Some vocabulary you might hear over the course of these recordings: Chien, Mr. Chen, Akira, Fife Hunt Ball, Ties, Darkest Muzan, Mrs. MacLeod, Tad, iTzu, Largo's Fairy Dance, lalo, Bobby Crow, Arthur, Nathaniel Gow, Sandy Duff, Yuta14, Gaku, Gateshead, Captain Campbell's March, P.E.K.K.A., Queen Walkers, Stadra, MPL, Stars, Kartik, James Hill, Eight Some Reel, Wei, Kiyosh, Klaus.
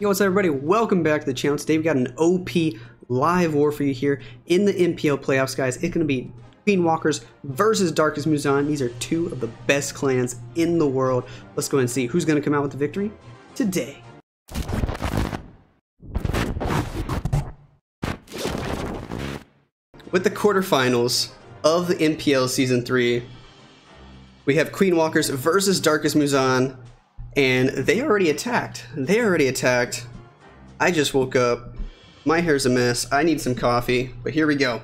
Yo, what's up, everybody? Welcome back to the channel. Today we got an OP live war for you here in the MPL playoffs, guys. It's going to be Queen Walkers versus Darkest Muzan. These are two of the best clans in the world. Let's go and see who's going to come out with the victory today. With the quarterfinals of the MPL Season 3, we have Queen Walkers versus Darkest Muzan. And they already attacked. I just woke up. My hair's a mess. I need some coffee. But here we go.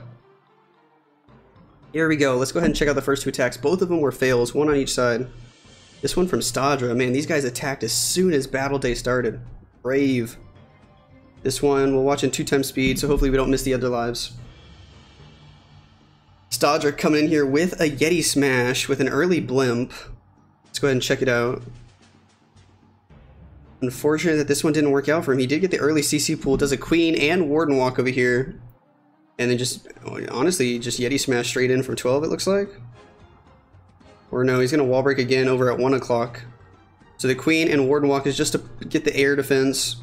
Let's go ahead and check out the first two attacks. Both of them were fails. One on each side. This one from Stadra. Man, these guys attacked as soon as battle day started. Brave. This one, we'll watch in 2x speed, so hopefully we don't miss the other lives. Stadra coming in here with a Yeti Smash with an early blimp. Let's go ahead and check it out. Unfortunate that this one didn't work out for him. He did get the early CC pool, does a Queen and Warden walk over here. And then just, honestly, just Yeti Smash straight in from 12, it looks like. Or no, he's going to wall break again over at 1 o'clock. So the Queen and Warden walk is just to get the air defense.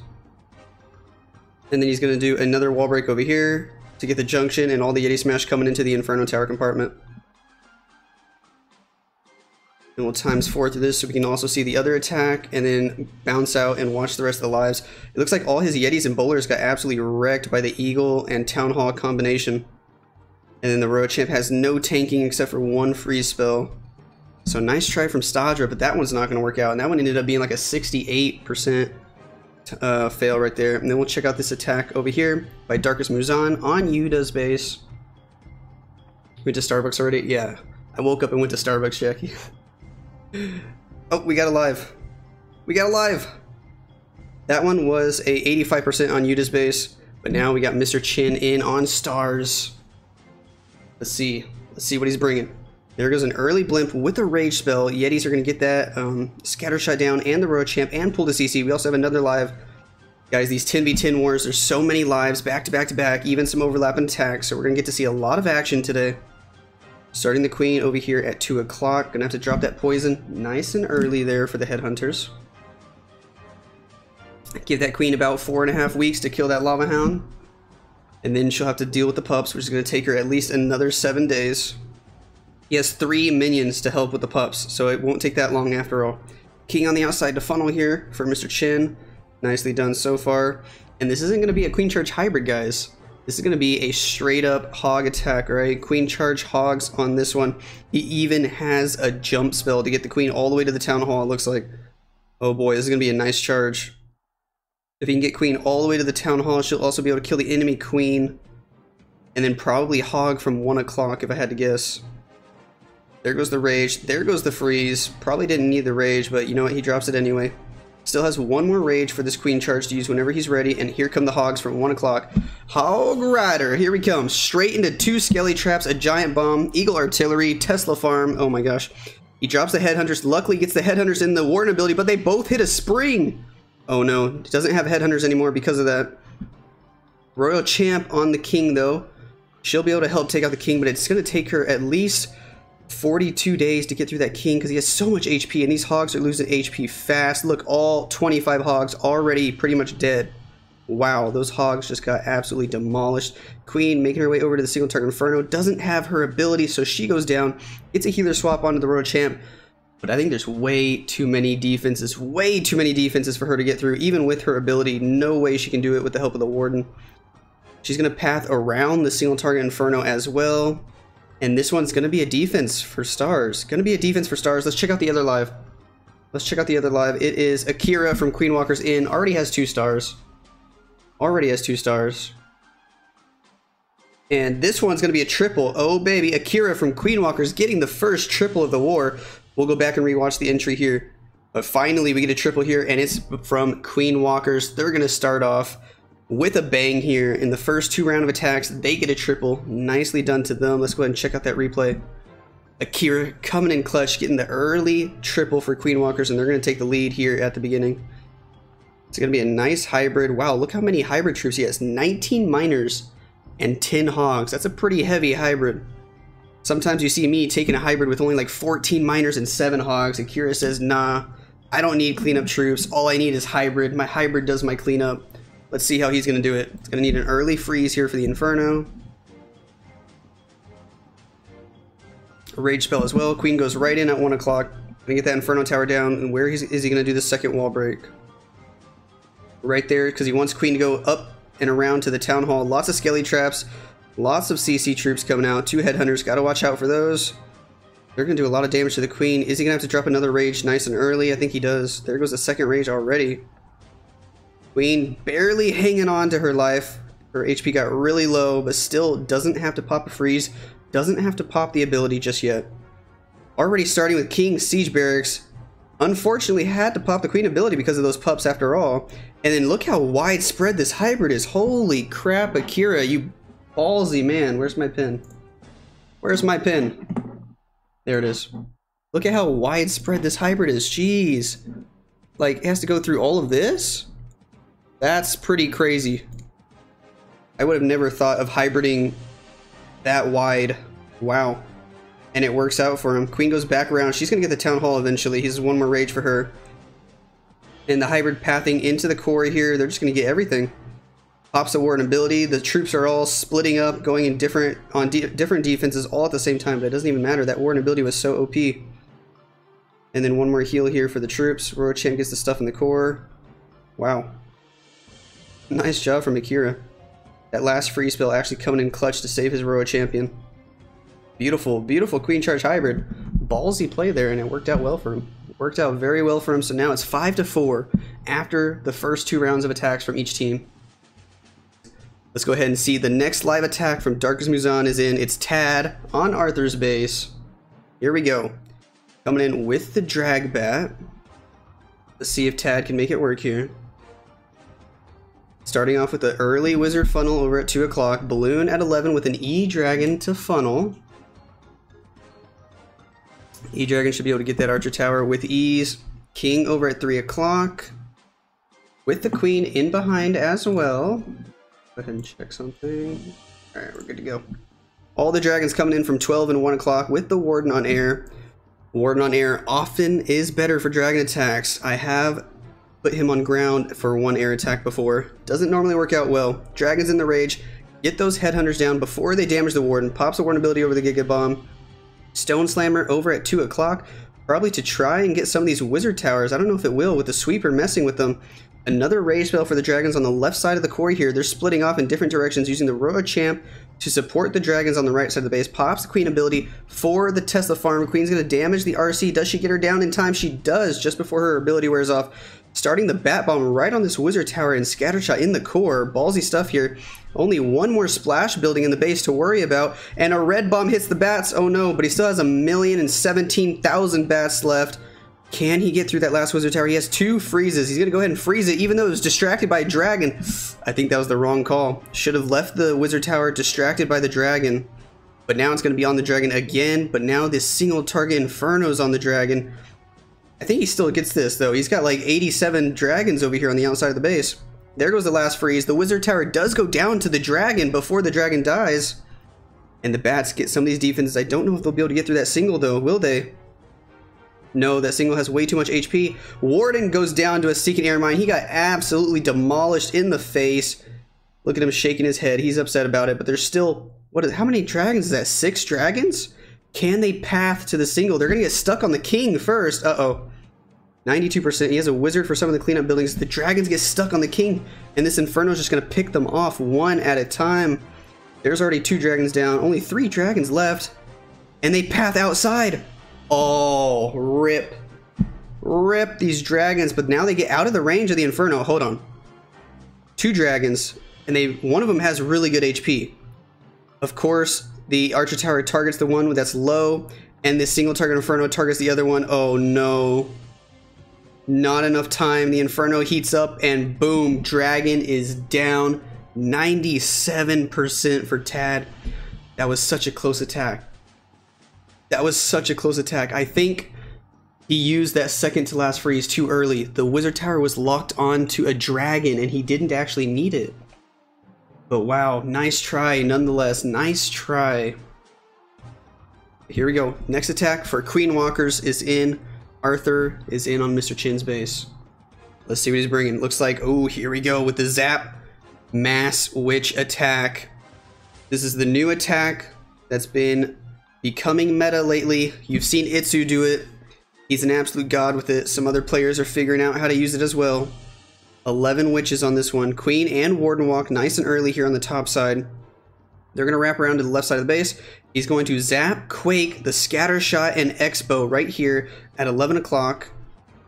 And then he's going to do another wall break over here to get the junction and all the Yeti Smash coming into the Inferno Tower compartment. And we'll times 4 through this so we can also see the other attack and then bounce out and watch the rest of the lives. It looks like all his Yetis and Bowlers got absolutely wrecked by the Eagle and Town Hall combination. And then the Royal Champ has no tanking except for one freeze spell. So nice try from Stadra, but that one's not going to work out. And that one ended up being like a 68% fail right there. And then we'll check out this attack over here by Darkest Muzan on Yuda's base. Went to Starbucks already? Yeah. I woke up and went to Starbucks, Jackie. Oh, we got alive. That one was a 85% on Yuda's base, but now we got Mr. Chen in on Stars. Let's see what he's bringing. There goes an early blimp with a rage spell. Yetis are going to get that scatter shot down and the Royal Champ and pull the CC. We also have another live. Guys, these 10v10 wars, there's so many lives back to back to back, even some overlapping attacks. So we're going to get to see a lot of action today. Starting the Queen over here at 2 o'clock. Gonna have to drop that poison nice and early there for the Headhunters. Give that Queen about 4.5 weeks to kill that Lava Hound. And then she'll have to deal with the pups, which is gonna take her at least another 7 days. He has 3 minions to help with the pups, so it won't take that long after all. King on the outside to funnel here for Mr. Chen. Nicely done so far. And this isn't gonna be a Queen Charge hybrid, guys. This is going to be a straight up hog attack, right? Queen Charge hogs on this one. He even has a jump spell to get the Queen all the way to the Town Hall, it looks like. Oh boy, this is going to be a nice charge. If he can get Queen all the way to the Town Hall, she'll also be able to kill the enemy Queen. And then probably hog from 1 o'clock if I had to guess. There goes the rage. There goes the freeze. Probably didn't need the rage, but you know what? He drops it anyway. Still has 1 more rage for this Queen Charge to use whenever he's ready, and here come the hogs from 1 o'clock. Hog Rider, here we come. Straight into 2 Skelly Traps, a Giant Bomb, Eagle Artillery, Tesla Farm, oh my gosh. He drops the Headhunters, luckily gets the Headhunters in the Warden ability, but they both hit a spring. Oh no, he doesn't have Headhunters anymore because of that. Royal Champ on the King though. She'll be able to help take out the King, but it's going to take her at least 42 days to get through that King because he has so much HP and these hogs are losing HP fast. Look, all 25 hogs already pretty much dead. Wow, those hogs just got absolutely demolished. Queen making her way over to the single target Inferno. Doesn't have her ability, so she goes down. It's a healer swap onto the Royal Champ, but I think there's way too many defenses. Way too many defenses for her to get through, even with her ability. No way she can do it with the help of the Warden. She's going to path around the single target Inferno as well. And this one's going to be a defense for Stars. Let's check out the other live. It is Akira from Queen Walkers in. Already has 2 stars. And this one's going to be a triple. Oh, baby. Akira from Queen Walkers getting the first triple of the war. We'll go back and rewatch the entry here. But finally, we get a triple here, and it's from Queen Walkers. They're going to start off with a bang here in the first 2 round of attacks. They get a triple. Nicely done to them. Let's go ahead and check out that replay. Akira coming in clutch, getting the early triple for Queen Walkers, and they're going to take the lead here at the beginning. It's going to be a nice hybrid. Wow, look how many hybrid troops he has. 19 miners and 10 hogs. That's a pretty heavy hybrid. Sometimes you see me taking a hybrid with only like 14 miners and 7 hogs. Akira says, nah, I don't need cleanup troops. All I need is hybrid. My hybrid does my cleanup. Let's see how he's going to do it. It's going to need an early freeze here for the Inferno. A rage spell as well. Queen goes right in at 1 o'clock. Gonna get that Inferno Tower down. And where is he going to do the second wall break? Right there, because he wants Queen to go up and around to the Town Hall. Lots of Skelly traps. Lots of CC troops coming out. 2 Headhunters. Got to watch out for those. They're going to do a lot of damage to the Queen. Is he going to have to drop another Rage nice and early? I think he does. There goes the second Rage already. Queen barely hanging on to her life. Her HP got really low, but still doesn't have to pop a freeze. Doesn't have to pop the ability just yet. Already starting with King Siege Barracks. Unfortunately had to pop the Queen ability because of those pups after all. And then look how widespread this hybrid is. Holy crap, Akira, you ballsy man. Where's my pen? Where's my pen? There it is. Look at how widespread this hybrid is. Jeez. Like, it has to go through all of this? That's pretty crazy. I would have never thought of hybriding that wide. Wow. And it works out for him. Queen goes back around. She's going to get the Town Hall eventually. He's one more rage for her. And the hybrid pathing into the core here. They're just going to get everything. Pops a Warden ability. The troops are all splitting up, going in different on different defenses all at the same time, but it doesn't even matter. That Warden ability was so OP. And then one more heal here for the troops. Roachamp gets the stuff in the core. Wow. Nice job from Akira. That last free spell actually coming in clutch to save his Roa champion. Beautiful, beautiful Queen Charge hybrid. Ballsy play there, and it worked out well for him. It worked out very well for him, so now it's 5-4 after the first 2 rounds of attacks from each team. Let's go ahead and see the next live attack from Darkest Muzan is in. It's Tad on Arthur's base. Here we go. Coming in with the drag bat. Let's see if Tad can make it work here. Starting off with the early wizard funnel over at 2 o'clock. Balloon at 11 with an E-Dragon to funnel. E-Dragon should be able to get that Archer Tower with ease. King over at 3 o'clock. With the Queen in behind as well. Go ahead and check something. Alright, we're good to go. All the dragons coming in from 12 and 1 o'clock with the Warden on air. Warden on air often is better for dragon attacks. I have put him on ground for 1 air attack before. Doesn't normally work out well. Dragons in the rage. Get those Headhunters down before they damage the Warden. Pops a Warden ability over the Giga Bomb. Stone Slammer over at 2 o'clock. Probably to try and get some of these Wizard Towers. I don't know if it will with the Sweeper messing with them. Another rage spell for the dragons on the left side of the quarry here. They're splitting off in different directions using the Roachamp to support the dragons on the right side of the base. Pops the Queen ability for the Tesla farm. Queen's going to damage the RC. Does she get her down in time? She does, just before her ability wears off. Starting the Bat Bomb right on this Wizard Tower and Scattershot in the core. Ballsy stuff here. Only 1 more splash building in the base to worry about. And a red bomb hits the bats. Oh no, but he still has 1,017,000 bats left. Can he get through that last Wizard Tower? He has 2 freezes. He's going to go ahead and freeze it, even though it was distracted by a dragon. I think that was the wrong call. Should have left the Wizard Tower distracted by the dragon. But now it's going to be on the dragon again. But now this single target Inferno's on the dragon. I think he still gets this, though. He's got like 87 dragons over here on the outside of the base. There goes the last freeze. The Wizard Tower does go down to the dragon before the dragon dies. And the bats get some of these defenses. I don't know if they'll be able to get through that single, though. Will they? No, that single has way too much HP. Warden goes down to a Seeking Air Mine. He got absolutely demolished in the face. Look at him shaking his head. He's upset about it, but there's still... how many dragons is that? 6 dragons? Can they path to the single? They're going to get stuck on the king first. Uh-oh. 92%. He has a wizard for some of the cleanup buildings. The dragons get stuck on the king, and this Inferno is just going to pick them off 1 at a time. There's already 2 dragons down. Only 3 dragons left, and they path outside. Oh, rip. Rip these dragons, but now they get out of the range of the Inferno. Hold on. 2 dragons, and one of them has really good HP. Of course, the Archer Tower targets the one that's low, and the single target Inferno targets the other one. Oh, no. Not enough time. The Inferno heats up, and boom, dragon is down. 97% for Tad. That was such a close attack. That was such a close attack. I think he used that second to last freeze too early. The Wizard Tower was locked on to a dragon and he didn't actually need it. But wow, nice try nonetheless. Nice try. Here we go. Next attack for Queen Walkers is in. Arthur is in on Mr. Chin's base. Let's see what he's bringing. Looks like, oh, here we go with the zap. Mass witch attack. This is the new attack that's been becoming meta lately. You've seen Itsu do it. He's an absolute god with it. Some other players are figuring out how to use it as well. 11 witches on this one. Queen and Warden walk nice and early here on the top side. They're going to wrap around to the left side of the base. He's going to zap, quake, the scatter shot, and expo right here at 11 o'clock.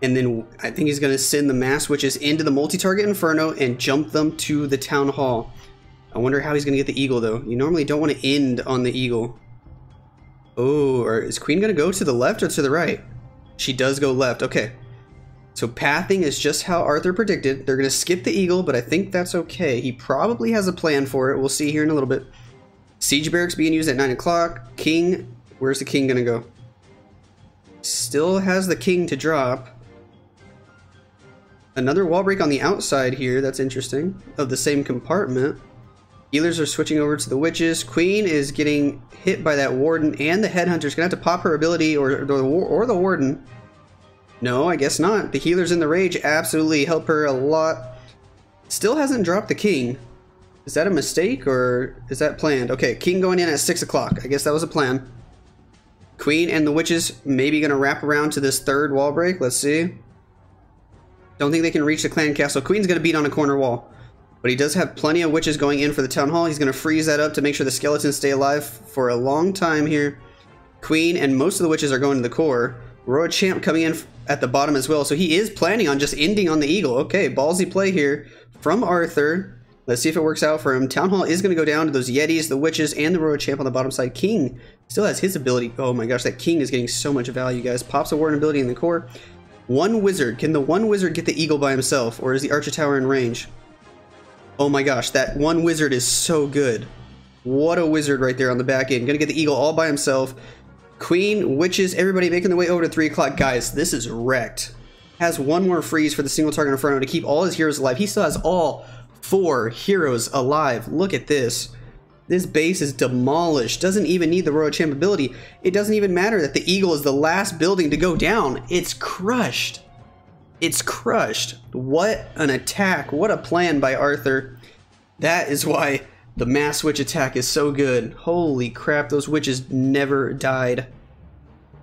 And then I think he's going to send the mass witches into the multi-target inferno and jump them to the town hall. I wonder how he's going to get the eagle though. You normally don't want to end on the eagle. Oh, or is Queen going to go to the left or to the right? She does go left. Okay. So pathing is just how Arthur predicted. They're going to skip the eagle, but I think that's okay. He probably has a plan for it. We'll see here in a little bit. Siege barracks being used at 9 o'clock. King. Where's the king going to go? Still has the king to drop. Another wall break on the outside here. That's interesting. Of the same compartment. Healers are switching over to the witches. Queen is getting hit by that warden, and the headhunter's going to have to pop her ability or the warden. No, I guess not. The healers in the rage absolutely help her a lot. Still hasn't dropped the king. Is that a mistake or is that planned? Okay, king going in at 6 o'clock. I guess that was a plan. Queen and the witches maybe going to wrap around to this third wall break. Let's see. Don't think they can reach the clan castle. Queen's going to beat on a corner wall. But he does have plenty of witches going in for the town hall. He's going to freeze that up to make sure the skeletons stay alive for a long time here. Queen and most of the witches are going to the core. Royal Champ coming in at the bottom as well. So he is planning on just ending on the eagle. Okay, ballsy play here from Arthur. Let's see if it works out for him. Town Hall is going to go down to those Yetis, the Witches, and the Royal Champ on the bottom side. King still has his ability. Oh my gosh, that King is getting so much value, guys. Pops a Warden ability in the core. One Wizard. Can the one Wizard get the eagle by himself? Or is the Archer Tower in range? Oh my gosh, that one Wizard is so good. What a Wizard right there on the back end. Going to get the eagle all by himself. Queen, Witches, everybody making their way over to 3 o'clock. Guys, this is wrecked. Has one more freeze for the single target Inferno to keep all his heroes alive. He still has all 4 heroes alive. Look at this. This base is demolished. Doesn't even need the Royal Champ ability. It doesn't even matter that the Eagle is the last building to go down. It's crushed. It's crushed. What an attack. What a plan by Arthur. That is why the mass witch attack is so good. Holy crap, those witches never died.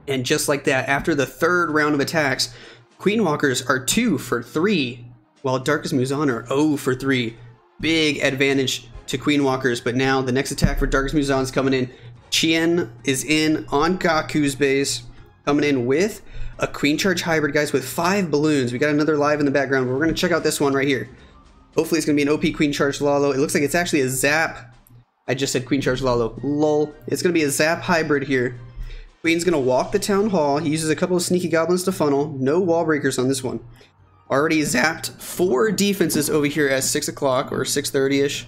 And just like that, after the third round of attacks, Queen Walkers are 2 for 3, while Darkest Muzan are 0 for 3. Big advantage to Queen Walkers, but now the next attack for Darkest Muzan is coming in. Chien is in on Gaku's base, coming in with a Queen Charge hybrid, guys, with 5 balloons. We got another live in the background, but we're going to check out this one right here. Hopefully it's going to be an OP Queen Charge Lalo. It looks like it's actually a Zap. I just said Queen Charge Lalo. Lol. It's going to be a Zap hybrid here. Queen's going to walk the Town Hall. He uses a couple of Sneaky Goblins to funnel. No wall breakers on this one. Already zapped 4 defenses over here at 6 o'clock or 6:30-ish.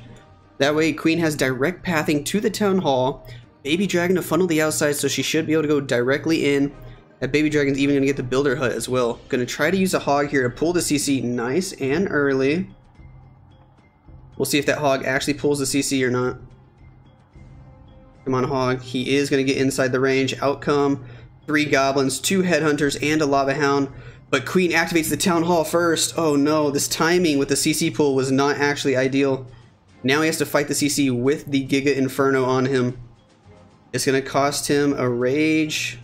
That way Queen has direct pathing to the Town Hall. Baby Dragon to funnel the outside, so she should be able to go directly in. That Baby Dragon's even going to get the Builder Hut as well. Going to try to use a Hog here to pull the CC nice and early. We'll see if that Hog actually pulls the CC or not. Come on, Hog. He is going to get inside the range. Outcome, 3 Goblins, 2 Headhunters, and a Lava Hound. But Queen activates the Town Hall first. Oh no, this timing with the CC pull was not actually ideal. Now he has to fight the CC with the Giga Inferno on him. It's going to cost him a Rage,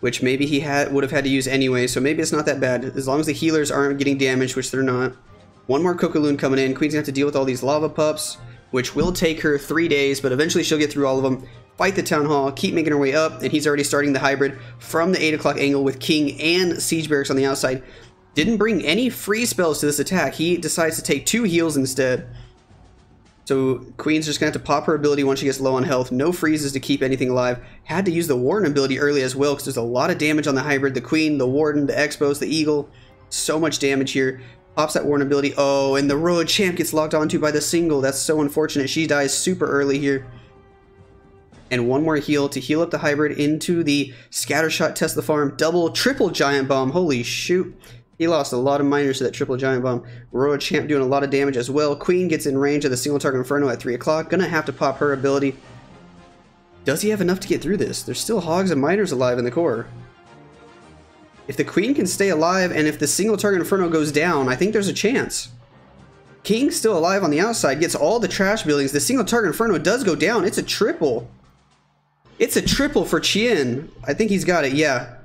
which maybe he would have had to use anyway, so maybe it's not that bad. As long as the healers aren't getting damaged, which they're not. One more Kokoloon coming in. Queen's going to have to deal with all these Lava Pups, which will take her 3 days, but eventually she'll get through all of them, fight the Town Hall, keep making her way up, and he's already starting the hybrid from the 8 o'clock angle with King and Siege Barracks on the outside. Didn't bring any free spells to this attack. He decides to take 2 heals instead. So Queen's just going to have to pop her ability once she gets low on health. No freezes to keep anything alive. Had to use the Warden ability early as well because there's a lot of damage on the hybrid. The Queen, the Warden, the Expos, the Eagle. So much damage here. Pops that Warden ability. Oh, and the Road Champ gets locked onto by the single. That's so unfortunate. She dies super early here. And one more heal to heal up the hybrid into the Scattershot, Test the Farm. Double, triple Giant Bomb. Holy shoot. He lost a lot of miners to that triple Giant Bomb. Road Champ doing a lot of damage as well. Queen gets in range of the single target Inferno at 3 o'clock. Gonna have to pop her ability. Does he have enough to get through this? There's still Hogs and miners alive in the core. If the queen can stay alive and if the single target inferno goes down, I think there's a chance. King still alive on the outside, gets all the trash buildings. The single target inferno does go down. It's a triple. It's a triple for Chien. I think he's got it, yeah.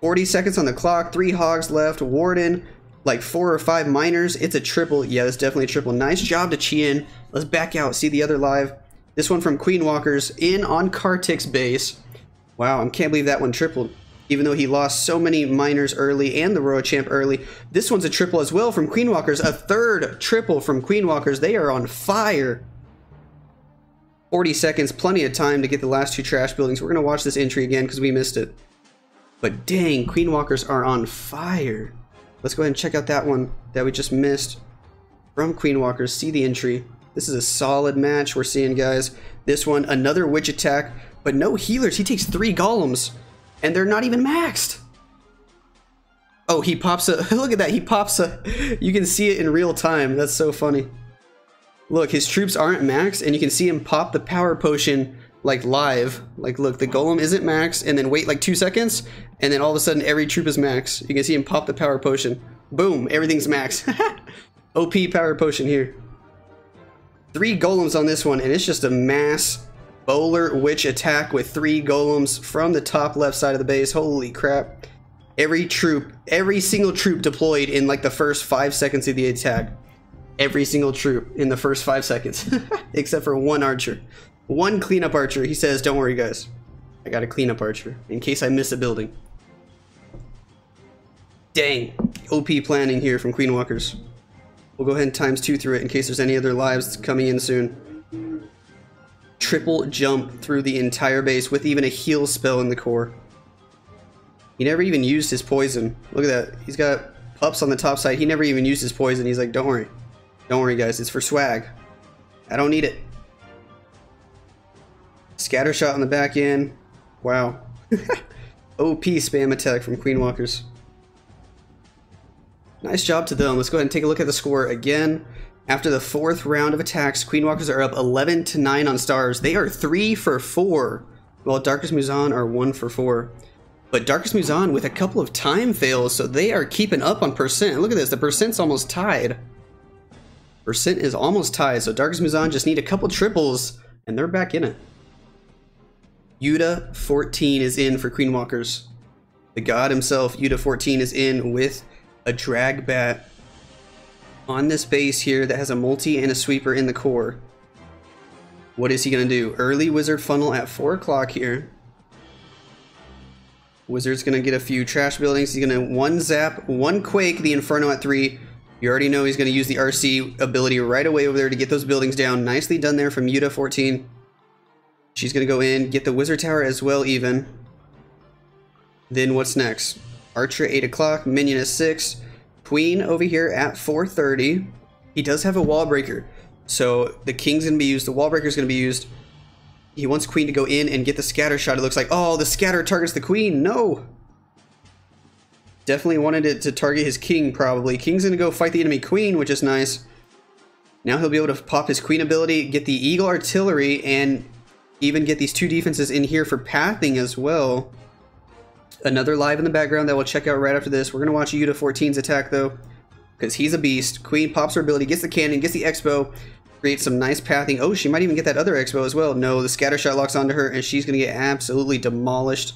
40 seconds on the clock, 3 hogs left, warden, like 4 or 5 miners. It's a triple. Yeah, that's definitely a triple. Nice job to Chien. Let's back out, see the other live. This one from Queen Walkers in on Kartik's base. Wow, I can't believe that one tripled, even though he lost so many miners early and the Royal Champ early. This one's a triple as well from Queen Walkers. A third triple from Queen Walkers. They are on fire. 40 seconds, plenty of time to get the last 2 trash buildings. We're going to watch this entry again because we missed it. But dang, Queen Walkers are on fire. Let's go ahead and check out that one that we just missed from Queen Walkers. See the entry. This is a solid match we're seeing, guys. This one, another witch attack, but no healers. He takes 3 golems. And they're not even maxed. Oh, he pops a... Look at that. He pops a... You can see it in real time. That's so funny. Look, his troops aren't maxed, and you can see him pop the power potion, like, live. Like, look, the golem isn't maxed, and then wait, like, 2 seconds, and then all of a sudden, every troop is maxed. You can see him pop the power potion. Boom. Everything's maxed. OP power potion here. 3 golems on this one, and it's just a mass... Bowler witch attack with 3 golems from the top left side of the base. Holy crap. Every single troop deployed in like the first 5 seconds of the attack. Every single troop in the first 5 seconds. Except for one archer. One cleanup archer. He says, don't worry guys. I got a cleanup archer in case I miss a building. Dang. OP planning here from Queen Walkers. We'll go ahead and ×2 through it in case there's any other lives coming in soon. Triple jump through the entire base with even a heal spell in the core. He never even used his poison. Look at that. He's got ups on the top side. He never even used his poison. He's like, don't worry. Don't worry, guys. It's for swag. I don't need it. Scattershot on the back end. Wow. OP spam attack from Queen Walkers. Nice job to them. Let's go ahead and take a look at the score again. After the 4th round of attacks, Queen Walkers are up 11-9 on Stars. They are 3 for 4, while Darkest Muzan are 1 for 4. But Darkest Muzan with a couple of time fails, so they are keeping up on percent. Look at this, the percent's almost tied. Percent is almost tied, so Darkest Muzan just need a couple triples, and they're back in it. Yuta14 is in for Queen Walkers. The god himself, Yuta14, is in with a drag bat on this base here that has a multi and a sweeper in the core. What is he going to do? Early wizard funnel at 4 o'clock here. Wizard's going to get a few trash buildings. He's going to 1 zap, 1 quake the inferno at 3. You already know he's going to use the RC ability right away over there to get those buildings down. Nicely done there from Yuta14. She's going to go in, get the wizard tower as well even. Then what's next? Archer at 8 o'clock, minion at 6. Queen over here at 4:30. He does have a wall breaker, so the king's gonna be used, the wall breaker's gonna be used. He wants queen to go in and get the scatter shot. It looks like, oh, the scatter targets the queen. No, definitely wanted it to target his king. Probably king's gonna go fight the enemy queen, which is nice. Now he'll be able to pop his queen ability, get the eagle artillery, and even get these 2 defenses in here for pathing as well. Another live in the background that we'll check out right after this. We're going to watch Yuta14's attack, though, because he's a beast. Queen pops her ability, gets the cannon, gets the expo, creates some nice pathing. Oh, she might even get that other expo as well. No, the scattershot locks onto her, and she's going to get absolutely demolished.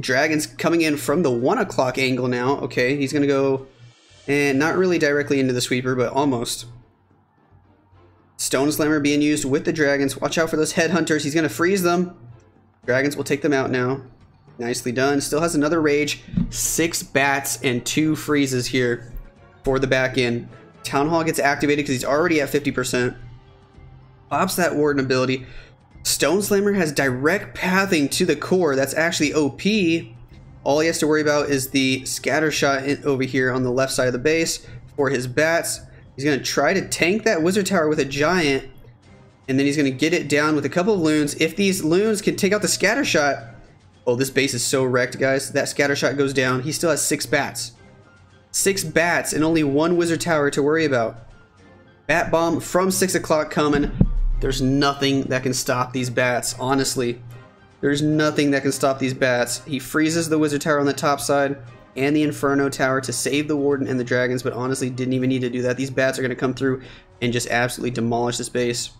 Dragon's coming in from the 1 o'clock angle now. Okay, he's going to go, and not really directly into the sweeper, but almost. Stone Slammer being used with the dragons. Watch out for those headhunters. He's going to freeze them. Dragons will take them out now. Nicely done. Still has another rage. 6 bats and 2 freezes here for the back end. Town Hall gets activated because he's already at 50%. Pops that warden ability. Stone Slammer has direct pathing to the core. That's actually OP. All he has to worry about is the scattershot over here on the left side of the base for his bats. He's going to try to tank that wizard tower with a giant, and then he's going to get it down with a couple of loons. If these loons can take out the scattershot... Oh, this base is so wrecked, guys. That scattershot goes down. He still has 6 bats. 6 bats and only 1 wizard tower to worry about. Bat bomb from 6 o'clock coming. There's nothing that can stop these bats, honestly. There's nothing that can stop these bats. He freezes the Wizard Tower on the top side and the Inferno Tower to save the Warden and the Dragons, but honestly didn't even need to do that. These bats are going to come through and just absolutely demolish the base.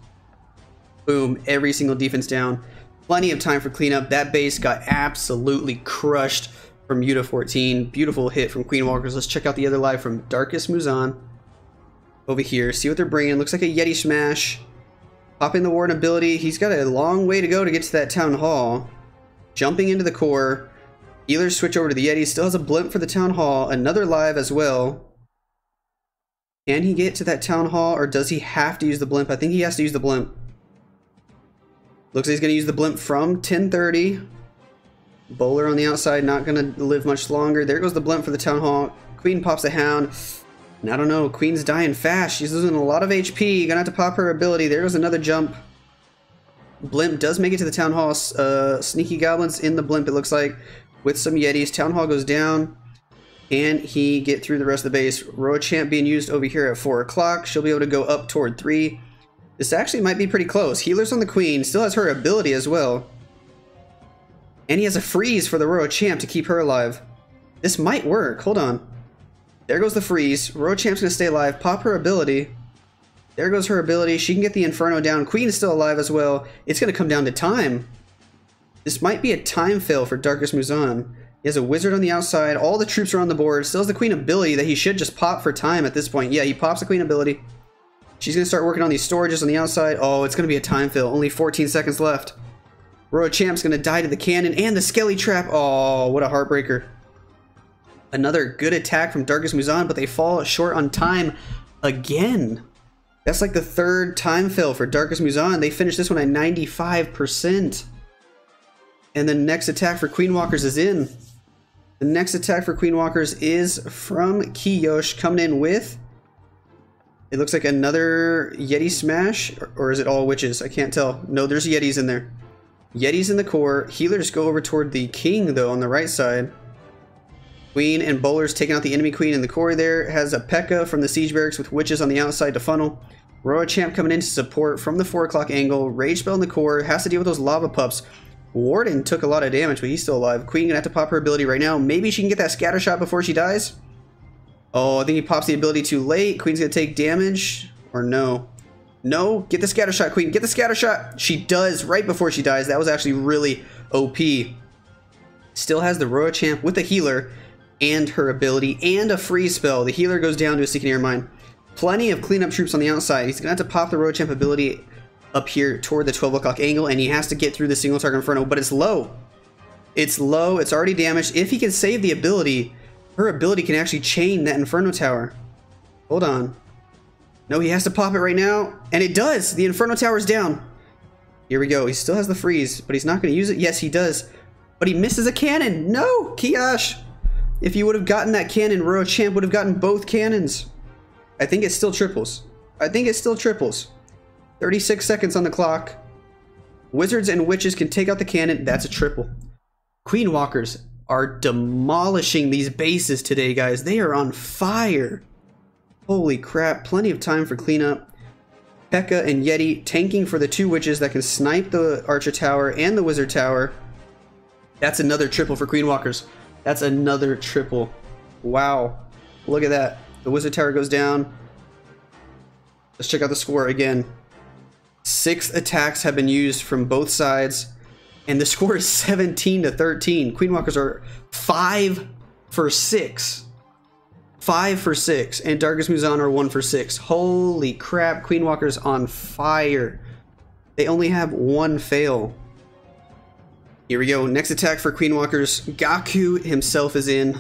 Boom, every single defense down. Plenty of time for cleanup. That base got absolutely crushed from Yuta14. Beautiful hit from Queen Walkers. Let's check out the other live from Darkest Muzan over here. See what they're bringing. Looks like a Yeti Smash. Pop in the Warden ability. He's got a long way to go to get to that Town Hall. Jumping into the core. Healers switch over to the Yeti. Still has a blimp for the Town Hall. Another live as well. Can he get to that Town Hall, or does he have to use the blimp? I think he has to use the blimp. Looks like he's going to use the blimp from 1030. Bowler on the outside, not going to live much longer. There goes the blimp for the Town Hall. Queen pops a Hound. And I don't know, Queen's dying fast. She's losing a lot of HP. Going to have to pop her ability. There goes another jump. Blimp does make it to the Town Hall. Sneaky Goblins in the blimp, it looks like, with some Yetis. Town Hall goes down. Can he get through the rest of the base? Roa Champ being used over here at 4 o'clock. She'll be able to go up toward 3. This actually might be pretty close. Healer's on the Queen. Still has her ability as well. And he has a freeze for the Roa Champ to keep her alive. This might work. Hold on. There goes the freeze. Roa Champ's going to stay alive. Pop her ability. There goes her ability. She can get the Inferno down. Queen is still alive as well. It's going to come down to time. This might be a time fail for Darkest Muzan. He has a Wizard on the outside. All the troops are on the board. Still has the Queen ability that he should just pop for time at this point. Yeah, he pops the Queen ability. She's going to start working on these storages on the outside. Oh, it's going to be a time fill. Only 14 seconds left. Roa Champ's going to die to the cannon and the Skelly Trap. Oh, what a heartbreaker. Another good attack from Darkest Muzan, but they fall short on time again. That's like the third time fill for Darkest Muzan. They finished this one at 95%. And the next attack for Queen Walkers is in. The next attack for Queen Walkers is from Kiyosh, coming in with... It looks like another Yeti Smash, or is it all witches? I can't tell. No, there's Yetis in there. Yetis in the core. Healers go over toward the King, though, on the right side. Queen and Bowler's taking out the enemy Queen in the core there. Has a P.E.K.K.A. from the Siege Barracks with witches on the outside to funnel. Roa Champ coming in to support from the 4 o'clock angle. Rage Spell in the core. Has to deal with those Lava Pups. Warden took a lot of damage, but he's still alive. Queen gonna have to pop her ability right now. Maybe she can get that Scatter Shot before she dies. Oh, I think he pops the ability too late. Queen's going to take damage. Or no. No, get the Scatter Shot, Queen. Get the Scatter Shot. She does right before she dies. That was actually really OP. Still has the Roa Champ with the healer and her ability and a freeze spell. The healer goes down to a Seeking Air Mine. Plenty of cleanup troops on the outside. He's going to have to pop the Roa Champ ability up here toward the 12 o'clock angle, and he has to get through the single target Inferno, but it's low. It's low. It's already damaged. If he can save the ability... Her ability can actually chain that Inferno Tower. Hold on. No, he has to pop it right now. And it does! The Inferno Tower's down. Here we go. He still has the freeze, but he's not going to use it. Yes, he does. But he misses a cannon! No! Kiyosh! If you would have gotten that cannon, Roa Champ would have gotten both cannons. I think it still triples. 36 seconds on the clock. Wizards and witches can take out the cannon. That's a triple. Queen Walkers are demolishing these bases today, guys. They are on fire. Holy crap. Plenty of time for cleanup. P.E.K.K.A. and Yeti tanking for the two witches that can snipe the Archer Tower and the Wizard Tower. That's another triple for Queen Walkers. That's another triple. Wow. Look at that. The Wizard Tower goes down. Let's check out the score again. 6 attacks have been used from both sides. And the score is 17-13. Queen Walkers are 5 for 6. 5 for 6. And Darkest Muzan are 1 for 6. Holy crap. Queen Walkers on fire. They only have one fail. Here we go. Next attack for Queen Walkers. Gaku himself is in.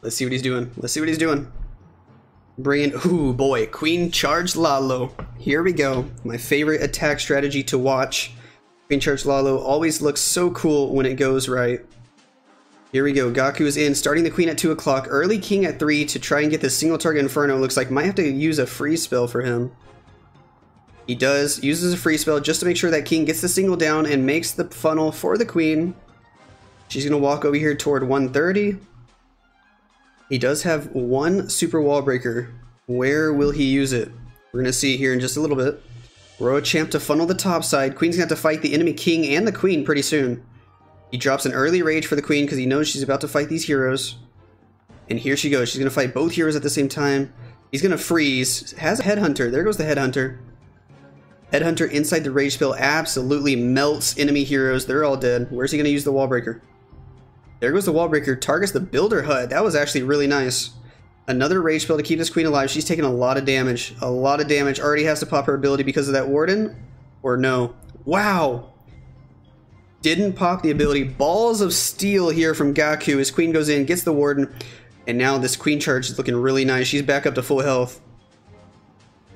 Let's see what he's doing. Bring in... Ooh, boy. Queen charged Lalo. Here we go. My favorite attack strategy to watch. Queen Charge Lalo always looks so cool when it goes right. Here we go. Gaku is in, starting the Queen at 2 o'clock. Early King at 3 to try and get this single target Inferno. Looks like might have to use a freeze spell for him. He does. Uses a freeze spell just to make sure that King gets the single down and makes the funnel for the Queen. She's going to walk over here toward 130. He does have one Super Wall Breaker. Where will he use it? We're going to see here in just a little bit. Royal Champ to funnel the top side. Queen's gonna have to fight the enemy king and the queen pretty soon. He drops an early rage for the queen because he knows she's about to fight these heroes. And here she goes. She's gonna fight both heroes at the same time. He's gonna freeze. Has a headhunter. There goes the headhunter. Headhunter inside the rage spell absolutely melts enemy heroes. They're all dead. Where's he gonna use the wall breaker? There goes the wall breaker. Targets the builder hut. That was actually really nice. Another rage spell to keep this queen alive. She's taking a lot of damage. A lot of damage. Already has to pop her ability because of that warden. Or no. Wow! Didn't pop the ability. Balls of steel here from Gaku. His queen goes in, gets the warden. And now this queen charge is looking really nice. She's back up to full health.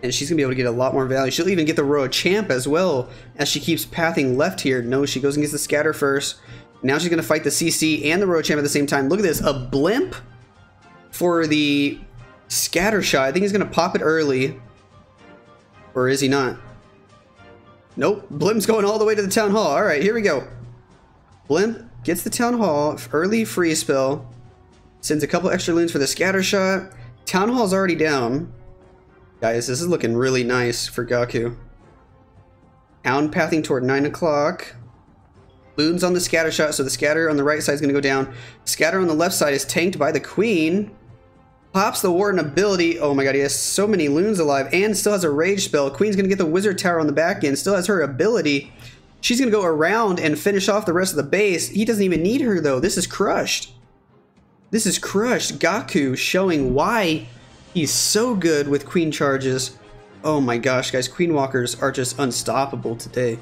And she's going to be able to get a lot more value. She'll even get the Royal Champ as well as she keeps pathing left here. No, she goes and gets the scatter first. Now she's going to fight the CC and the Royal Champ at the same time. Look at this. A blimp for the scatter shot. I think he's going to pop it early. Or is he not? Nope. Blimp's going all the way to the Town Hall. All right, here we go. Blimp gets the Town Hall. Early free spell. Sends a couple extra loons for the scatter shot. Town Hall's already down. Guys, this is looking really nice for Gaku. Hound pathing toward 9 o'clock. Loons on the scatter shot, so the scatter on the right side is going to go down. Scatter on the left side is tanked by the queen. Pops the warden ability. Oh my god, he has so many loons alive and still has a rage spell. Queen's going to get the wizard tower on the back end. Still has her ability. She's going to go around and finish off the rest of the base. He doesn't even need her though. This is crushed. This is crushed. Gaku showing why he's so good with queen charges. Oh my gosh, guys. Queen Walkers are just unstoppable today.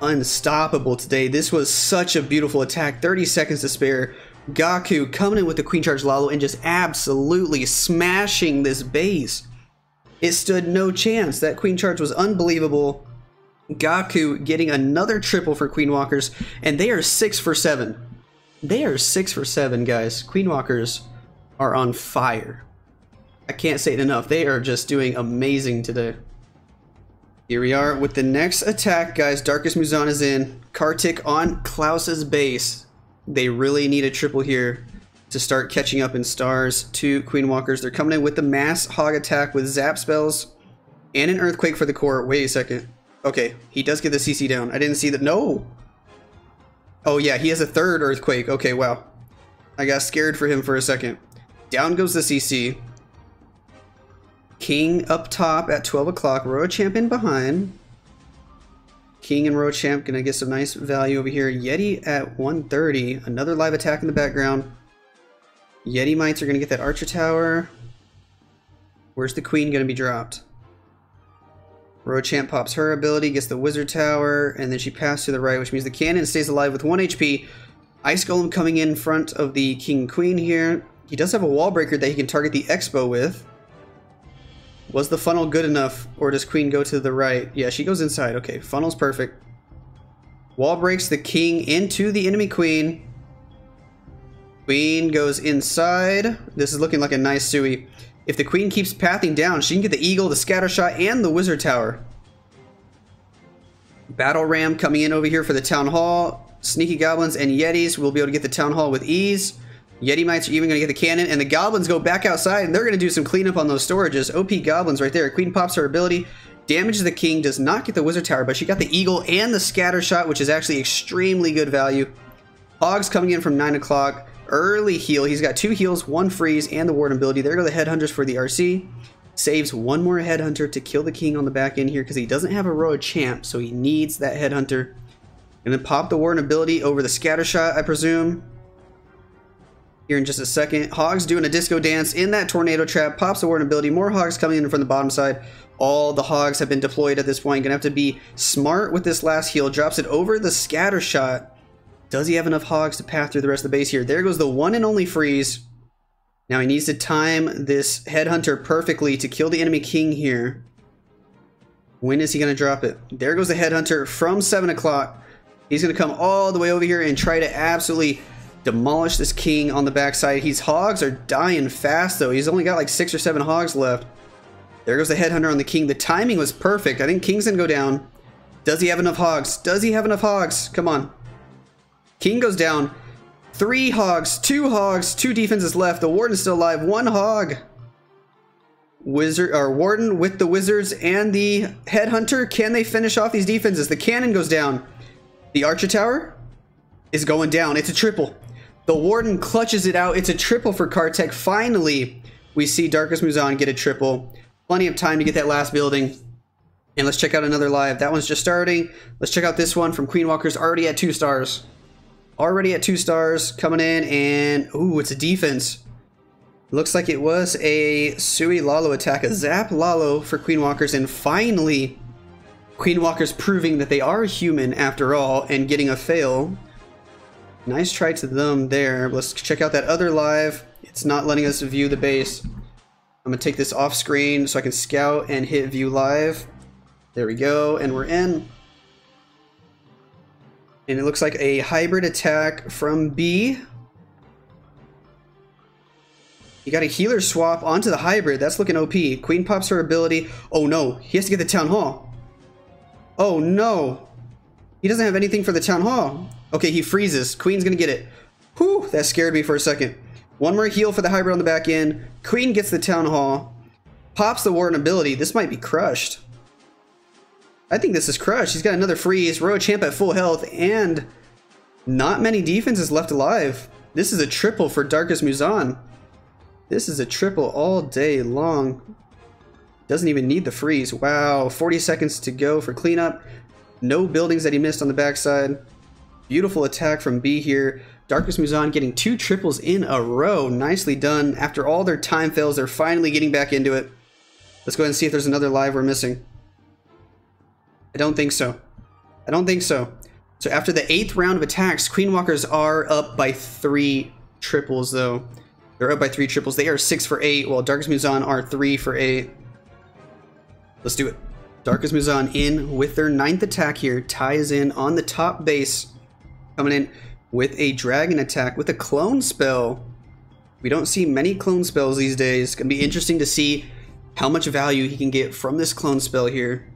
Unstoppable today. This was such a beautiful attack. 30 seconds to spare. Gaku coming in with the queen charge Lalo and just absolutely smashing this base. It stood no chance. That queen charge was unbelievable. Gaku getting another triple for Queen Walkers. And they are 6 for 7. They are 6 for 7, guys. Queen Walkers are on fire. I can't say it enough. They are just doing amazing today. Here we are with the next attack, guys. Darkest Muzan is in. Kartik on Klaus's base. They really need a triple here to start catching up in stars to Queen Walkers. They're coming in with the mass hog attack with zap spells and an earthquake for the core. Wait a second. Okay, he does get the CC down. I didn't see that. No. Oh yeah, he has a third earthquake. Okay, wow. I got scared for him for a second. Down goes the CC. King up top at 12 o'clock. Royal Champ in behind. King and Royal Champ gonna get some nice value over here. Yeti at 1:30. Another live attack in the background. Yeti mites are gonna get that Archer Tower. Where's the Queen gonna be dropped? Royal Champ pops her ability, gets the Wizard Tower, and then she passed to the right, which means the Cannon stays alive with 1 HP. Ice Golem coming in front of the King Queen here. He does have a Wall Breaker that he can target the Expo with. Was the funnel good enough, or does Queen go to the right? Yeah, she goes inside. Okay, funnel's perfect. Wall breaks the king into the enemy queen. Queen goes inside. This is looking like a nice Sui. If the queen keeps pathing down, she can get the eagle, the scatter shot, and the wizard tower. Battle ram coming in over here for the town hall. Sneaky goblins and yetis will be able to get the town hall with ease. Yeti mites are even going to get the cannon, and the goblins go back outside, and they're going to do some cleanup on those storages. OP goblins right there. Queen pops her ability. Damages the king. Does not get the wizard tower, but she got the eagle and the scatter shot, which is actually extremely good value. Hogs coming in from 9 o'clock. Early heal. He's got 2 heals, 1 freeze, and the warden ability. There go the headhunters for the RC. Saves 1 more headhunter to kill the king on the back end here because he doesn't have a royal champ, so he needs that headhunter. And then pop the warden ability over the scatter shot, I presume. Here in just a second. Hogs doing a disco dance in that tornado trap. Pops the warden ability. More hogs coming in from the bottom side. All the hogs have been deployed at this point. Gonna have to be smart with this last heal. Drops it over the scatter shot. Does he have enough hogs to path through the rest of the base here? There goes the one and only freeze. Now he needs to time this headhunter perfectly to kill the enemy king here. When is he gonna drop it? There goes the headhunter from 7 o'clock. He's gonna come all the way over here and try to absolutely demolish this king on the backside. His hogs are dying fast though. He's only got like 6 or 7 hogs left. There goes the headhunter on the king. The timing was perfect. I think king's gonna go down. Does he have enough hogs? Does he have enough hogs? Come on. King goes down. 3 hogs, 2 hogs, 2 defenses left. The warden's still alive. 1 hog. Wizard or Warden with the Wizards and the Headhunter. Can they finish off these defenses? The Cannon goes down. The Archer Tower is going down. It's a triple. The Warden clutches it out. It's a triple for Kartik. Finally, we see Darkest Muzan get a triple. Plenty of time to get that last building. And let's check out another live. That one's just starting. Let's check out this one from Queen Walkers, already at 2 stars. Already at 2 stars, coming in, and ooh, it's a defense. Looks like it was a Sui Lalo attack, a Zap Lalo for Queen Walkers, and finally, Queen Walkers proving that they are human after all, and getting a fail. Nice try to them there. Let's check out that other live. It's not letting us view the base. I'm gonna take this off screen so I can scout and hit view live. There we go, and we're in. And it looks like a hybrid attack from B. You got a healer swap onto the hybrid. That's looking OP. Queen pops her ability. Oh no, he has to get the town hall. Oh no, he doesn't have anything for the town hall. Okay, he freezes. Queen's gonna get it. Whew, that scared me for a second. One more heal for the hybrid on the back end. Queen gets the town hall. Pops the warden ability. This might be crushed. I think this is crushed. He's got another freeze. Royal Champ at full health and not many defenses left alive. This is a triple for Darkest Muzan. This is a triple all day long. Doesn't even need the freeze. Wow, 40 seconds to go for cleanup. No buildings that he missed on the backside. Beautiful attack from B here. Darkest Muzan getting 2 triples in a row. Nicely done. After all their time fails, they're finally getting back into it. Let's go ahead and see if there's another live we're missing. I don't think so. I don't think so. So after the 8th round of attacks, Queen Walkers are up by 3 triples though. They're up by 3 triples. They are 6 for 8, while Darkest Muzan are 3 for 8. Let's do it. Darkest Muzan in with their 9th attack here. Ties in on the top base. Coming in with a dragon attack with a clone spell. We don't see many clone spells these days. It's gonna be interesting to see how much value he can get from this clone spell here.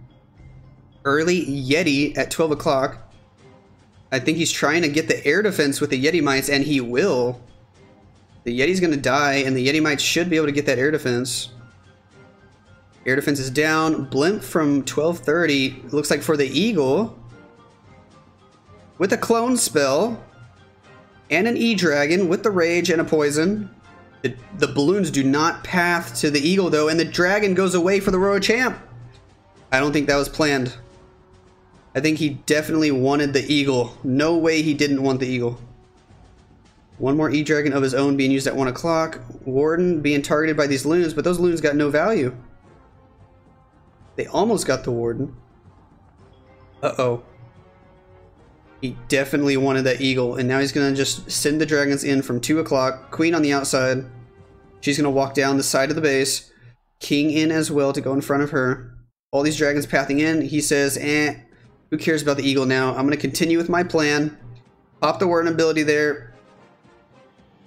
Early Yeti at 12 o'clock. I think he's trying to get the air defense with the Yeti Mites, and he will. The Yeti's gonna die, and the Yeti Mites should be able to get that air defense. Air defense is down. Blimp from 12:30. Looks like for the Eagle. With a clone spell. And an E-Dragon with the Rage and a Poison. The balloons do not path to the Eagle though, and the Dragon goes away for the Royal Champ. I don't think that was planned. I think he definitely wanted the Eagle. No way he didn't want the Eagle. One more E-Dragon of his own being used at 1 o'clock. Warden being targeted by these loons, but those loons got no value. They almost got the Warden. Uh-oh. He definitely wanted that Eagle, and now he's going to just send the dragons in from 2 o'clock. Queen on the outside. She's going to walk down the side of the base. King in as well to go in front of her. All these dragons pathing in. He says, eh, who cares about the Eagle now? I'm going to continue with my plan. Pop the Warden ability there.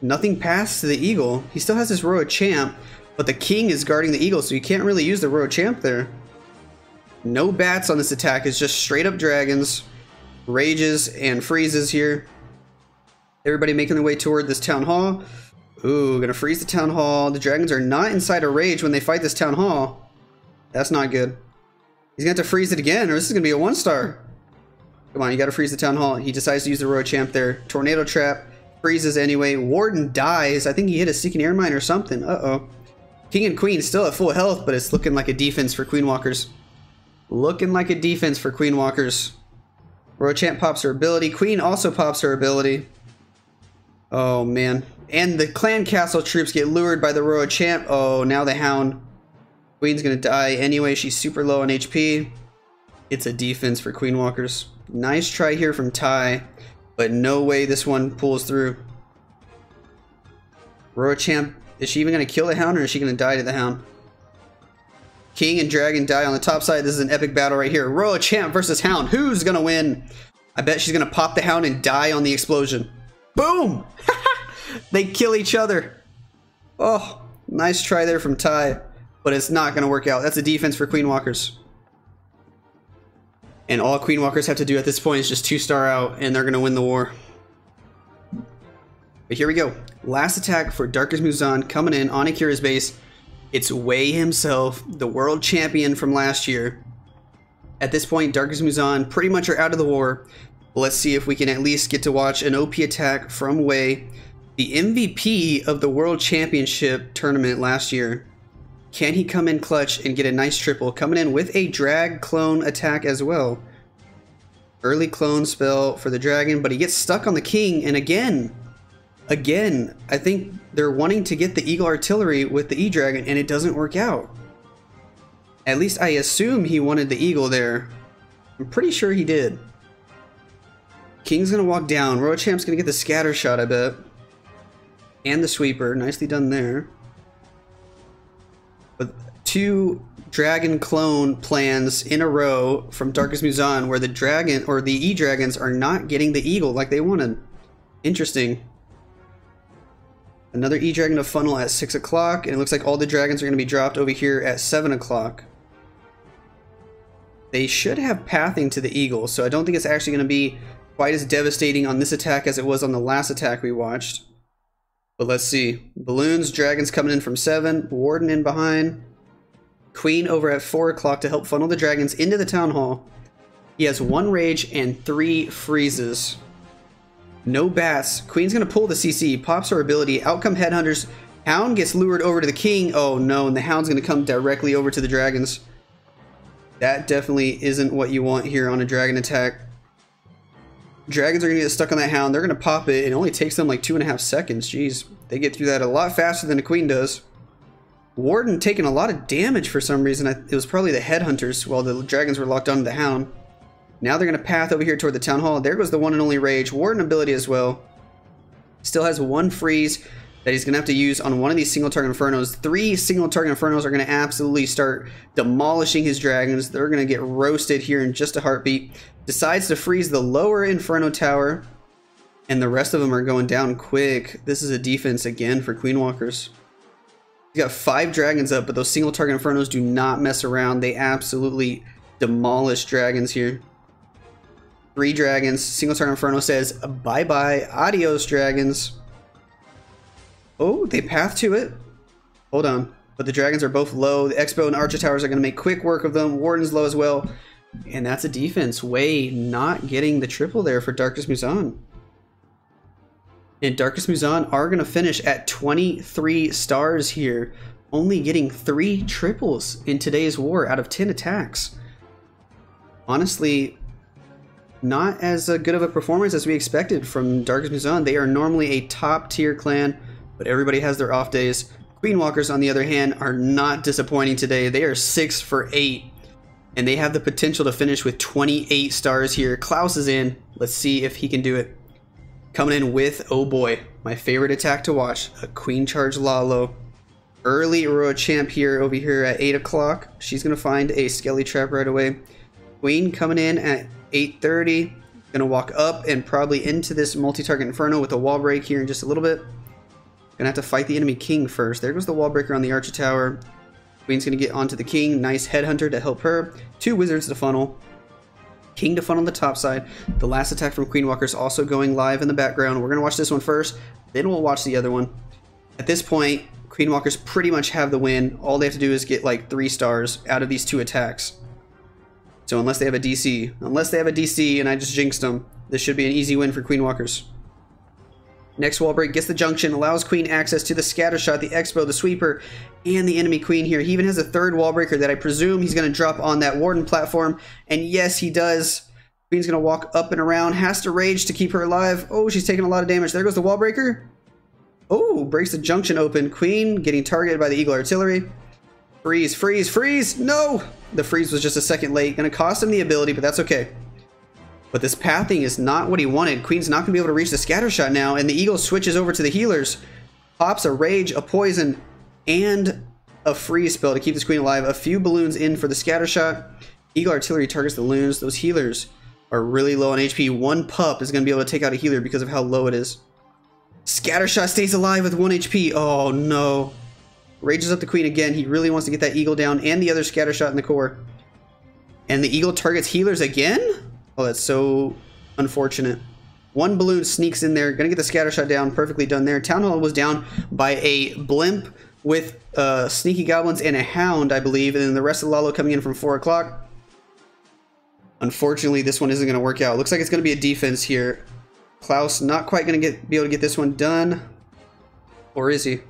Nothing passed to the Eagle. He still has his Royal Champ, but the King is guarding the Eagle, so you can't really use the Royal Champ there. No bats on this attack. It's just straight up dragons, rages, and freezes here. Everybody making their way toward this town hall. Ooh, gonna freeze the town hall. The dragons are not inside a rage when they fight this town hall. That's not good. He's gonna have to freeze it again, or this is gonna be a 1 star. Come on, you gotta freeze the town hall. He decides to use the Royal Champ there. Tornado trap. Freezes anyway. Warden dies. I think he hit a Seeking Air Mine or something. Uh-oh. King and Queen still at full health, but it's looking like a defense for Queen Walkers. Looking like a defense for Queen Walkers. Royal Champ pops her ability. Queen also pops her ability. Oh, man. And the Clan Castle troops get lured by the Royal Champ. Oh, now the Hound. Queen's gonna die anyway. She's super low on HP. It's a defense for Queen Walkers. Nice try here from Ty. But no way this one pulls through. Royal Champ, is she even going to kill the Hound, or is she going to die to the Hound? King and Dragon die on the top side. This is an epic battle right here. Royal Champ versus Hound. Who's going to win? I bet she's going to pop the Hound and die on the explosion. Boom! They kill each other. Oh, nice try there from Ty. But it's not going to work out. That's a defense for Queen Walkers. And all Queen Walkers have to do at this point is just 2-star out, and they're going to win the war. But here we go. Last attack for Darkest Muzan coming in on Akira's base. It's Wei himself, the world champion from last year. At this point, Darkest Muzan pretty much are out of the war. Let's see if we can at least get to watch an OP attack from Wei, the MVP of the World Championship tournament last year. Can he come in clutch and get a nice triple? Coming in with a drag clone attack as well. Early clone spell for the dragon, but he gets stuck on the king, and again, I think they're wanting to get the Eagle Artillery with the E-Dragon, and it doesn't work out. At least I assume he wanted the Eagle there. I'm pretty sure he did. King's gonna walk down. Rochamp's gonna get the scatter shot, I bet. And the sweeper. Nicely done there. But two dragon clone plans in a row from Darkest Muzan where the dragon or the E-Dragons are not getting the Eagle like they wanted. Interesting. Another E-Dragon to funnel at 6 o'clock, and it looks like all the dragons are going to be dropped over here at 7 o'clock. They should have pathing to the Eagle, so I don't think it's actually going to be quite as devastating on this attack as it was on the last attack we watched. But let's see. Balloons, dragons coming in from 7, Warden in behind. Queen over at 4 o'clock to help funnel the dragons into the Town Hall. He has 1 Rage and 3 Freezes. No bats. Queen's going to pull the CC. Pops her ability. Out come Headhunters. Hound gets lured over to the king. Oh no, and the Hound's going to come directly over to the dragons. That definitely isn't what you want here on a dragon attack. Dragons are going to get stuck on that Hound. They're going to pop it. It only takes them like 2.5 seconds. Jeez. They get through that a lot faster than the Queen does. Warden taking a lot of damage for some reason. It was probably the Headhunters while the dragons were locked onto the Hound. Now they're going to path over here toward the Town Hall. There goes the one and only Rage. Warden ability as well. Still has 1 freeze that he's going to have to use on one of these single target Infernos. 3 single target Infernos are going to absolutely start demolishing his dragons. They're going to get roasted here in just a heartbeat. Decides to freeze the lower Inferno tower. And the rest of them are going down quick. This is a defense again for Queen Walkers. He's got 5 dragons up, but those single target Infernos do not mess around. They absolutely demolish dragons here. 3 dragons. Single target Inferno says bye bye, adios dragons. Oh, they path to it. Hold on, but the dragons are both low. The Expo and Archer Towers are going to make quick work of them. Warden's low as well, and that's a defense. Wei not getting the triple there for Darkest Muzan, and Darkest Muzan are going to finish at 23 stars here, only getting 3 triples in today's war out of 10 attacks. Honestly, not as good of a performance as we expected from Darkest Muzan. They are normally a top tier clan, but everybody has their off days. Queen Walkers, on the other hand, are not disappointing today. They are 6 for 8, and they have the potential to finish with 28 stars here. Klaus is in. Let's see if he can do it. Coming in with, oh boy, my favorite attack to watch, a Queen Charge Lalo. Early Rochamp here over here at 8 o'clock. She's going to find a Skelly Trap right away. Queen coming in at 8:30, gonna walk up and probably into this multi-target Inferno with a wall break here in just a little bit. Gonna have to fight the enemy king first. There goes the wall breaker on the Archer Tower. Queen's gonna get onto the king. Nice Headhunter to help her. 2 wizards to funnel. King to funnel the top side. The last attack from Queen Walkers also going live in the background. We're gonna watch this one first, then we'll watch the other one. At this point, Queen Walkers pretty much have the win. All they have to do is get like 3 stars out of these 2 attacks. So unless they have a DC, and I just jinxed them, this should be an easy win for Queen Walkers. Next wall break gets the junction, allows Queen access to the scatter shot, the Expo, the sweeper, and the enemy queen here. He even has a 3rd wall breaker that I presume he's going to drop on that Warden platform, and yes, he does. Queen's going to walk up and around, has to rage to keep her alive. Oh, she's taking a lot of damage. There goes the wall breaker. Oh, breaks the junction open. Queen getting targeted by the Eagle Artillery. Freeze, freeze, freeze! No! The freeze was just a second late. Gonna cost him the ability, but that's okay. But this pathing is not what he wanted. Queen's not gonna be able to reach the scatter shot now, and the Eagle switches over to the healers. Pops a rage, a poison, and a freeze spell to keep this queen alive. A few balloons in for the scatter shot. Eagle Artillery targets the loons. Those healers are really low on HP. 1 pup is gonna be able to take out a healer because of how low it is. Scatter shot stays alive with 1 HP. Oh no. Rages up the queen again. He really wants to get that Eagle down and the other scatter shot in the core. And the Eagle targets healers again? Oh, that's so unfortunate. 1 balloon sneaks in there. Gonna get the scatter shot down. Perfectly done there. Town Hall was down by a blimp with Sneaky Goblins and a Hound, I believe, and then the rest of Lalo coming in from 4 o'clock. Unfortunately, this one isn't going to work out. Looks like it's going to be a defense here. Klaus not quite going to be able to get this one done. Or is he?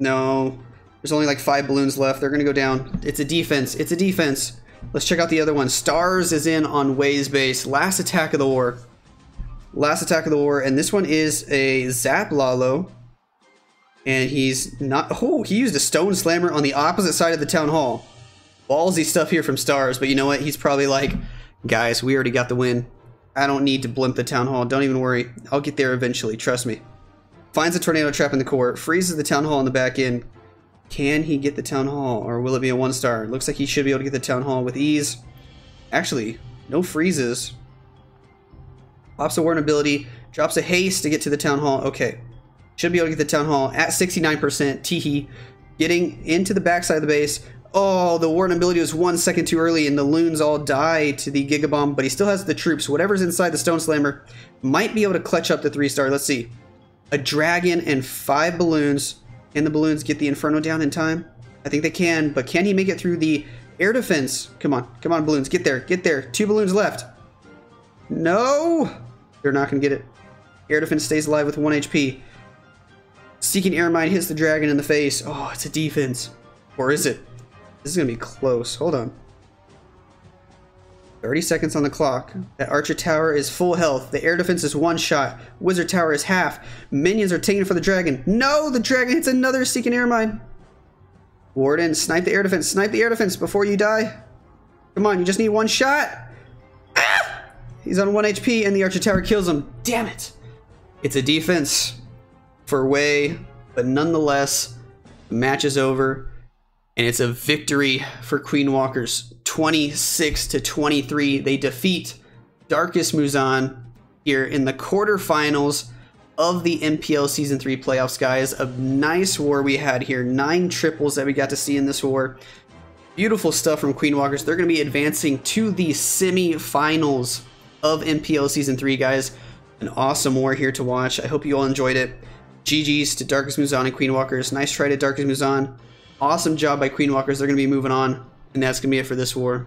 No. There's only like 5 balloons left. They're going to go down. It's a defense. It's a defense. Let's check out the other one. Stars is in on Wei's base. Last attack of the war. Last attack of the war. And this one is a Zap Lalo. And he's not... Oh, he used a Stone Slammer on the opposite side of the Town Hall. Ballsy stuff here from Stars. But you know what? He's probably like, guys, we already got the win. I don't need to blimp the Town Hall. Don't even worry. I'll get there eventually. Trust me. Finds a Tornado Trap in the core. Freezes the Town Hall in the back end. Can he get the Town Hall? Or will it be a 1-star? Looks like he should be able to get the Town Hall with ease. Actually, no freezes. Pops a Warren ability. Drops a Haste to get to the Town Hall. Okay. Should be able to get the Town Hall at 69%. Teehee. Getting into the backside of the base. Oh, the Warden ability was 1 second too early, and the loons all die to the Gigabomb, but he still has the troops. Whatever's inside the Stone Slammer might be able to clutch up the 3-star. Let's see. A dragon and 5 balloons. Can the balloons get the Inferno down in time? I think they can, but can he make it through the air defense? Come on. Come on, balloons. Get there. Get there. 2 balloons left. No! They're not going to get it. Air defense stays alive with 1 HP. Seeking Air Mine hits the dragon in the face. Oh, it's a defense. Or is it? This is going to be close. Hold on. 30 seconds on the clock. That Archer Tower is full health. The air defense is 1 shot. Wizard Tower is half. Minions are taken for the dragon. No! The dragon hits another Seeking Air Mine. Warden, snipe the air defense. Snipe the air defense before you die. Come on, you just need 1 shot. Ah! He's on 1 HP and the Archer Tower kills him. Damn it! It's a defense for Wei, but nonetheless, the match is over. And it's a victory for Queen Walkers, 26-23. They defeat Darkest Muzan here in the quarterfinals of the MPL Season 3 playoffs, guys. A nice war we had here. 9 triples that we got to see in this war. Beautiful stuff from Queen Walkers. They're going to be advancing to the semi-finals of MPL Season 3, guys. An awesome war here to watch. I hope you all enjoyed it. GG's to Darkest Muzan and Queen Walkers. Nice try to Darkest Muzan. Awesome job by Queen Walkers. They're going to be moving on, and that's going to be it for this war.